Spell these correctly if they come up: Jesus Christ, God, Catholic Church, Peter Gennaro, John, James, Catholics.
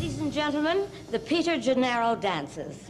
Ladies and gentlemen, the Peter Gennaro dances.